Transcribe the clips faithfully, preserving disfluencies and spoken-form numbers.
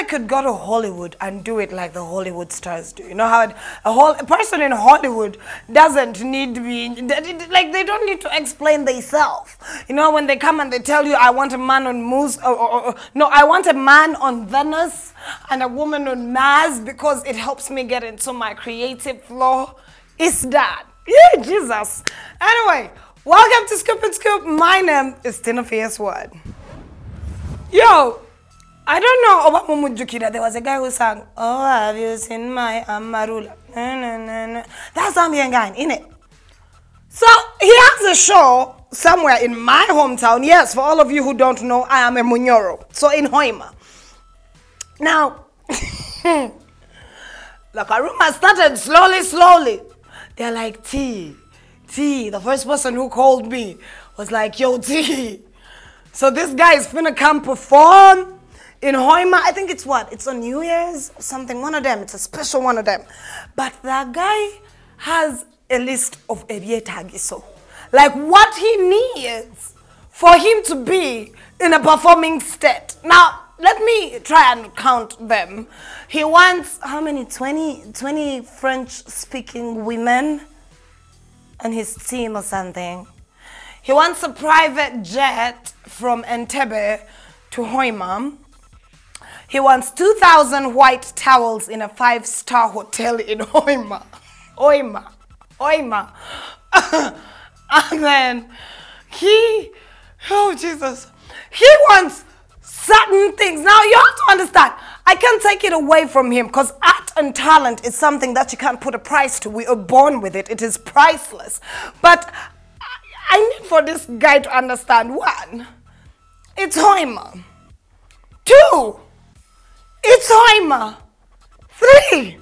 I could go to Hollywood and do it like the Hollywood stars do. You know how a, whole, a person in Hollywood doesn't need to be, like they don't need to explain themselves. You know, when they come and they tell you, I want a man on Moose, or, or, or, no, I want a man on Venus and a woman on Mars because it helps me get into my creative flow. It's that. Yeah, Jesus. Anyway, welcome to Scoop and Scoop. My name is Tina Fierce One. Yo, I don't know about Mumujukira. There was a guy who sang, "Oh, have you seen my Amarula?" No, no, no, no. That's Zambian guy, innit? So he has a show somewhere in my hometown. Yes, for all of you who don't know, I am a Munyoro. So in Hoima. Now, La Karuma started slowly, slowly. They're like, T, T. The first person who called me was like, yo, T. So this guy is finna come perform in Hoima. I think it's what? It's on New Year's or something. One of them. It's a special one of them. But that guy has a list of Evie Tagiso. Like what he needs for him to be in a performing state. Now, let me try and count them. He wants, how many, twenty, twenty French-speaking women and his team or something. He wants a private jet from Entebbe to Hoima. He wants two thousand white towels in a five-star hotel in Hoima. Hoima. Hoima. And then he, oh Jesus, he wants certain things. Now you have to understand, I can't take it away from him because art and talent is something that you can't put a price to. We are born with it. It is priceless. But I need for this guy to understand, one, it's Hoima. Two, it's Hoima. Three,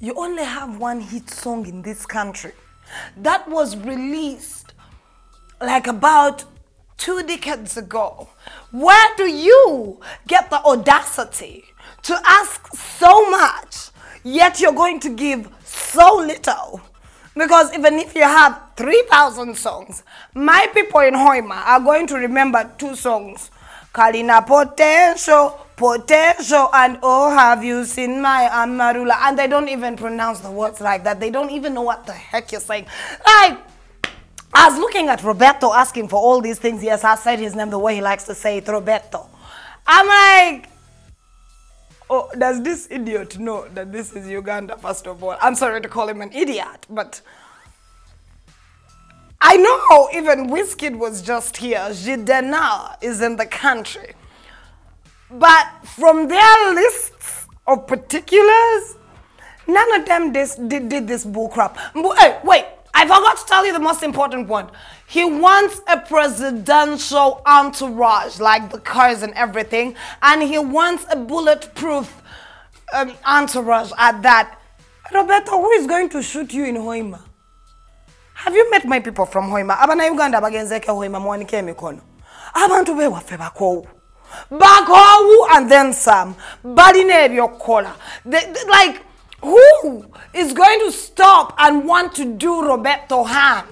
you only have one hit song in this country that was released like about two decades ago. Where do you get the audacity to ask so much, yet you're going to give so little? Because even if you have three thousand songs, my people in Hoima are going to remember two songs. Kalina Potensho, Potensho, and "Oh, have you seen my Amarula?" And they don't even pronounce the words like that. They don't even know what the heck you're saying. Like, I was looking at Roberto asking for all these things. Yes, I said his name the way he likes to say it, Roberto. I'm like, oh, does this idiot know that this is Uganda, first of all? I'm sorry to call him an idiot, but I know even Wizkid was just here. Jidenna is in the country. But from their lists of particulars, none of them this, did, did this bullcrap. Hey, wait, I forgot to tell you the most important one. He wants a presidential entourage, like the cars and everything, and he wants a bulletproof um, entourage at that. Roberto, who is going to shoot you in Hoima? Have you met my people from Hoima? Abana Uganda bagenzeke Hoima mwanike mikono. Abantu bewafe bakowu. Bakowu and then some. Baline ebyokola. Like, who is going to stop and want to do Roberto harm?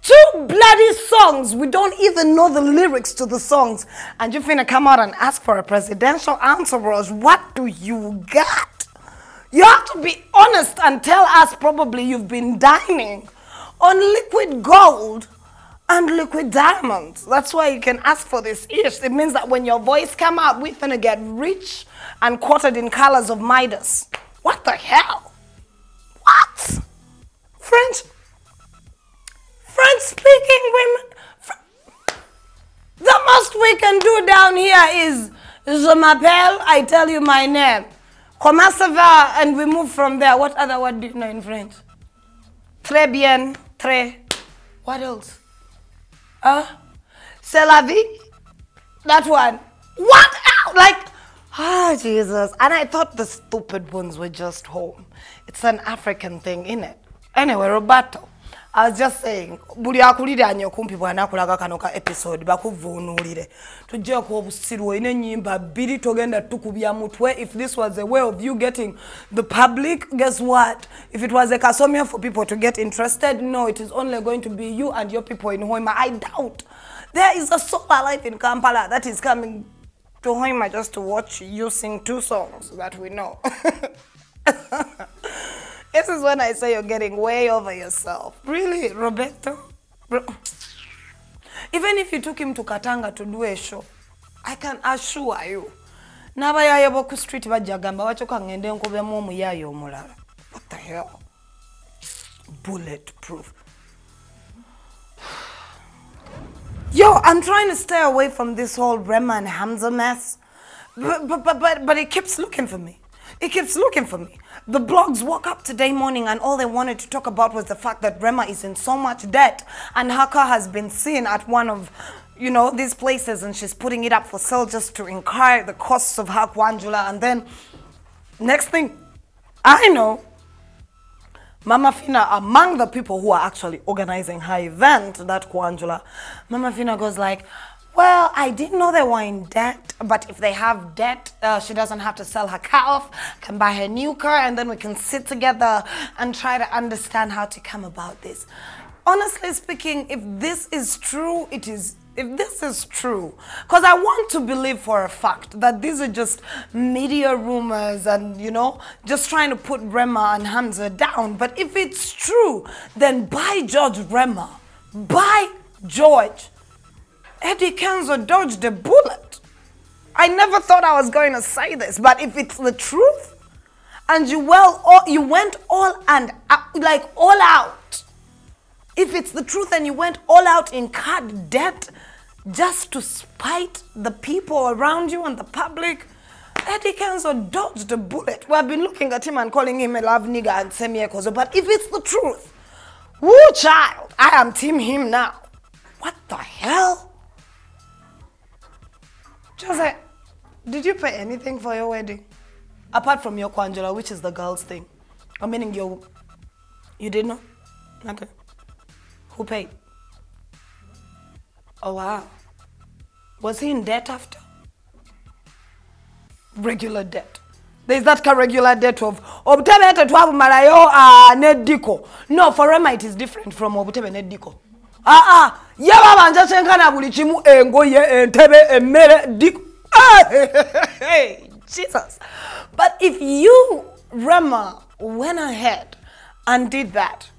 Two bloody songs. We don't even know the lyrics to the songs. And you finna come out and ask for a presidential entourage. What do you got? You have to be honest and tell us probably you've been dining on liquid gold and liquid diamonds. That's why you can ask for this ish. It means that when your voice come out, we're finna get rich and quartered in colors of Midas. What the hell? What? French? French-speaking women. The most we can do down here is je m'appelle, I tell you my name. Comment ça va? And we move from there. What other word do you know in French? Très bien, très. What else? Huh? C'est la vie? That one. What else? Like, ah, oh, Jesus. And I thought the stupid ones were just home. It's an African thing, innit? Anyway, Roberto. I was just saying, buli akulira nnyo kumpi bwana akulaga kanoka episode bakuvunuulire. Tujje ku obusiru ine nyimba biri togenda tukubya mutwe. If this was a way of you getting the public, guess what? If it was a kasomia for people to get interested, no, it is only going to be you and your people in Hoima. I doubt there is a sober life in Kampala that is coming to Hoima just to watch you sing two songs that we know. This is when I say you're getting way over yourself. Really, Roberto? Bro. Even if you took him to Katanga to do a show, I can assure you. What the hell? Bulletproof. Yo, I'm trying to stay away from this whole Rema and Hamza mess. But, but, but, but, but it keeps looking for me. It keeps looking for me. The blogs woke up today morning and all they wanted to talk about was the fact that Rema is in so much debt and her car has been seen at one of, you know, these places, and she's putting it up for sale just to incur the costs of her Kwanjula. And then, next thing I know, Mama Fina, among the people who are actually organizing her event, that Kwanjula, Mama Fina goes like, well, I didn't know they were in debt, but if they have debt, uh, she doesn't have to sell her car off, can buy her new car, and then we can sit together and try to understand how to come about this. Honestly speaking, if this is true, it is, if this is true, because I want to believe for a fact that these are just media rumors and, you know, just trying to put Rema and Hamza down. But if it's true, then by George Rema, by George, Eddie Kenzo dodged a bullet. I never thought I was going to say this, but if it's the truth, and you well, all, you went all and out, like all out. If it's the truth and you went all out in card debt just to spite the people around you and the public, Eddie Kenzo dodged a bullet. Well, I've been looking at him and calling him a love nigger and semi-ekozo, but if it's the truth, woo child, I am team him now. What the hell? Jose, did you pay anything for your wedding? Apart from your Kwanjula, which is the girl's thing. I meaning your... You did not? Okay. Who paid? Oh, wow. Was he in debt after? Regular debt. There's that regular debt of... No, for Rema it is different from Obutebe Nediko. Ah, ah, Jesus. But if you, Rema, went ahead and did that,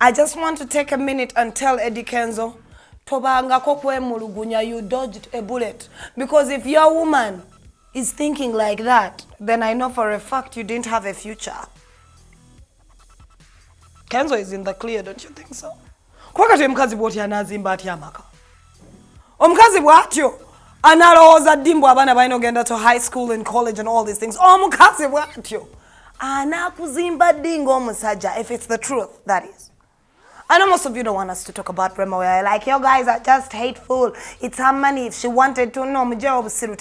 I just want to take a minute and tell Eddie Kenzo, tobanga kokwe mulugunya, you dodged a bullet. Because if your woman is thinking like that, then I know for a fact you didn't have a future. Kenzo is in the clear, don't you think so? Kwakati omukazi bwati anazimba ati amaka. Omukazi bwatyo analoza dimbo abana bayino genda to high school and college and all these things. Omukazi bwatyo anakuzimba dingo musajja, if it's the truth, that is. I know most of you don't want us to talk about Remoya. Like, you guys are just hateful. It's her money. If she wanted to, no, mjeo babusiru.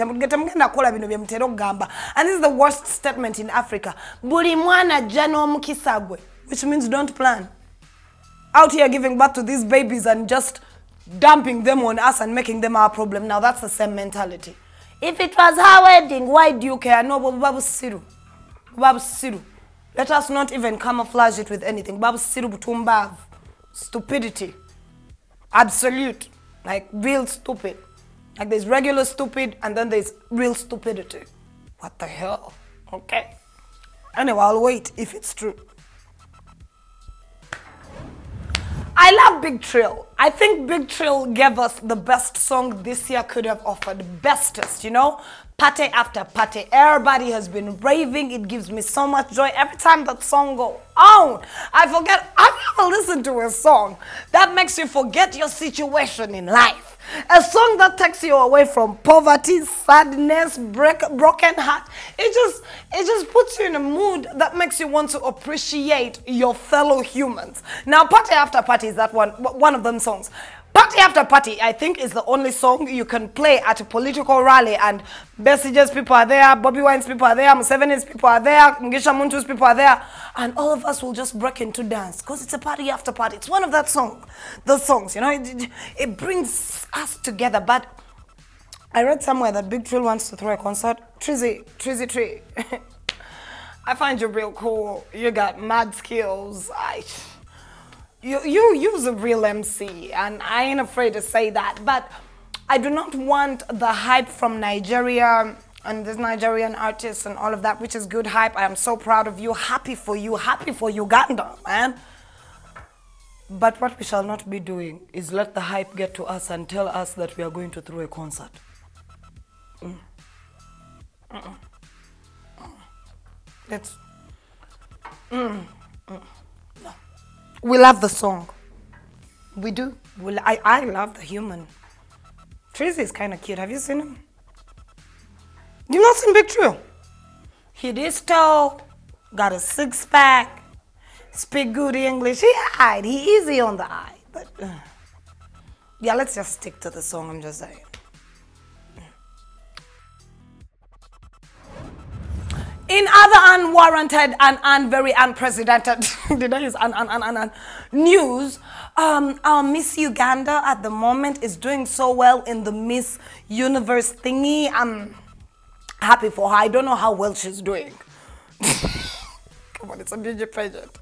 And this is the worst statement in Africa. Buri mwana jano mkisabwe, which means don't plan. Out here giving birth to these babies and just dumping them on us and making them our problem. Now that's the same mentality. If it was her wedding, why do you care? No, babusiru. Babusiru. Let us not even camouflage it with anything. Babusiru butumbav. Stupidity. Absolute. Like real stupid. Like there's regular stupid and then there's real stupidity. What the hell? Okay. Anyway, I'll wait if it's true. I love Big Trill. I think Big Trill gave us the best song this year could have offered. Bestest, you know? Party after party. Everybody has been raving. It gives me so much joy every time that song goes on. I forget. I've never listened to a song that makes you forget your situation in life. A song that takes you away from poverty, sadness, break, broken heart. It just, it just puts you in a mood that makes you want to appreciate your fellow humans. Now, Party After Party is that one, one of them songs. Party After Party, I think, is the only song you can play at a political rally and Besige's people are there, Bobby Wine's people are there, Museveni's people are there, Mgisha Muntu people are there, and all of us will just break into dance because it's a party after party. It's one of that song, those songs, you know, it, it brings us together. But I read somewhere that Big Trill wants to throw a concert. Trizzy, Trizzy Tree, I find you real cool. You got mad skills. I... You, you, you's a real M C, and I ain't afraid to say that, but I do not want the hype from Nigeria and this Nigerian artists and all of that, which is good hype. I am so proud of you, happy for you, happy for Uganda, man. But what we shall not be doing is let the hype get to us and tell us that we are going to throw a concert. Mm. Mm-mm. Let's... Mm. Mm. No. We love the song. We do. We I, I love the human. Trizzy is kind of cute. Have you seen him? You've not seen Big Trill? He is tall, got a six-pack, speak good English. He eyed. He easy on the eye. But uh, yeah, let's just stick to the song, I'm just saying. In other unwarranted and, and very unprecedented, did I use un, un, un, un, un, news, um, our Miss Uganda at the moment is doing so well in the Miss Universe thingy. I'm happy for her. I don't know how well she's doing. Come on, it's a beauty pageant.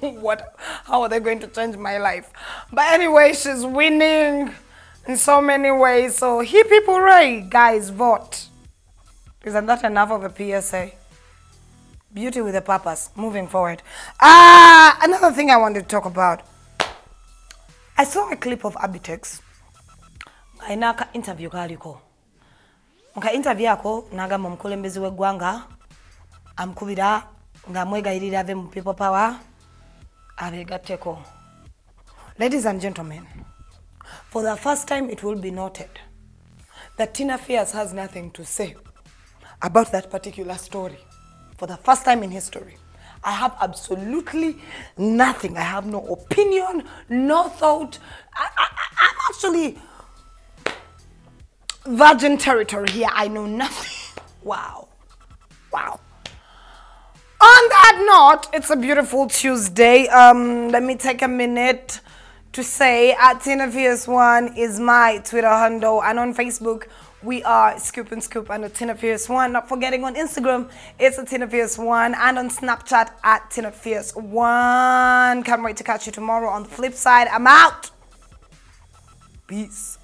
What? How are they going to change my life? But anyway, she's winning in so many ways. So, hip hip hooray, guys, vote. Isn't that enough of a P S A? Beauty with a purpose. Moving forward. Ah, another thing I wanted to talk about. I saw a clip of Abitex. I naka interview heriko. Mka interview ako Naga mom kulembezwe gwanga. Amkubira Nga moegai dida venu people power. Arigateko. Ladies and gentlemen, for the first time it will be noted that Tina Fierce has nothing to say about that particular story. For the first time in history, I have absolutely nothing. I have no opinion, no thought. I, I, I'm actually virgin territory here. I know nothing. Wow. Wow. On that note, it's a beautiful Tuesday. Um, let me take a minute to say at Tina V S one is my Twitter handle, and on Facebook, we are Scoop and Scoop and Tina V S one. Not forgetting on Instagram, it's Tina V S one, and on Snapchat at Tina V S one. Can't wait to catch you tomorrow. On the flip side, I'm out. Peace.